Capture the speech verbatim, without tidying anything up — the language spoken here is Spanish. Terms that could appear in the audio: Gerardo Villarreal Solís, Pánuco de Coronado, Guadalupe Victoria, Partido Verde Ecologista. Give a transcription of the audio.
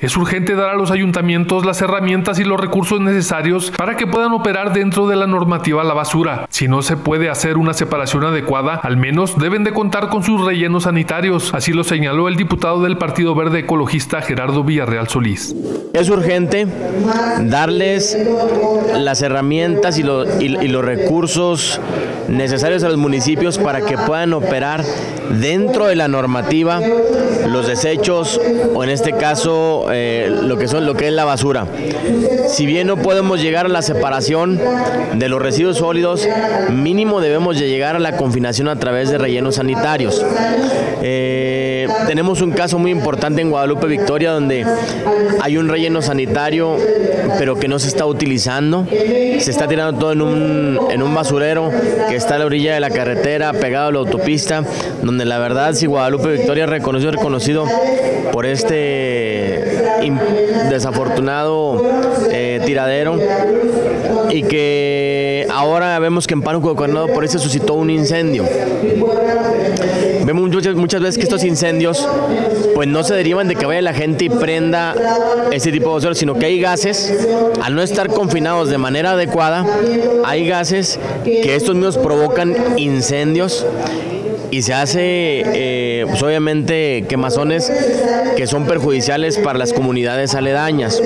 Es urgente dar a los ayuntamientos las herramientas y los recursos necesarios para que puedan operar dentro de la normativa a la basura. Si no se puede hacer una separación adecuada, al menos deben de contar con sus rellenos sanitarios. Así lo señaló el diputado del Partido Verde Ecologista, Gerardo Villarreal Solís. Es urgente darles las herramientas y, lo, y, y los recursos necesarios a los municipios para que puedan operar dentro de la normativa los desechos, o en este caso Eh, lo que son, lo que es la basura. Si bien no podemos llegar a la separación de los residuos sólidos, mínimo debemos de llegar a la confinación a través de rellenos sanitarios. Eh, tenemos un caso muy importante en Guadalupe Victoria, donde hay un relleno sanitario pero que no se está utilizando, se está tirando todo en un, en un basurero que está a la orilla de la carretera, pegado a la autopista, donde la verdad, si Guadalupe Victoria es reconocido, reconocido por este desafortunado eh, tiradero, y que ahora vemos que en Pánuco de Coronado por ahí se suscitó un incendio. Vemos muchas, muchas veces que estos incendios pues no se derivan de que vaya la gente y prenda este tipo de basura, sino que hay gases, al no estar confinados de manera adecuada, hay gases que estos mismos provocan incendios, y se hace eh, pues obviamente quemazones que son perjudiciales para las comunidades aledañas.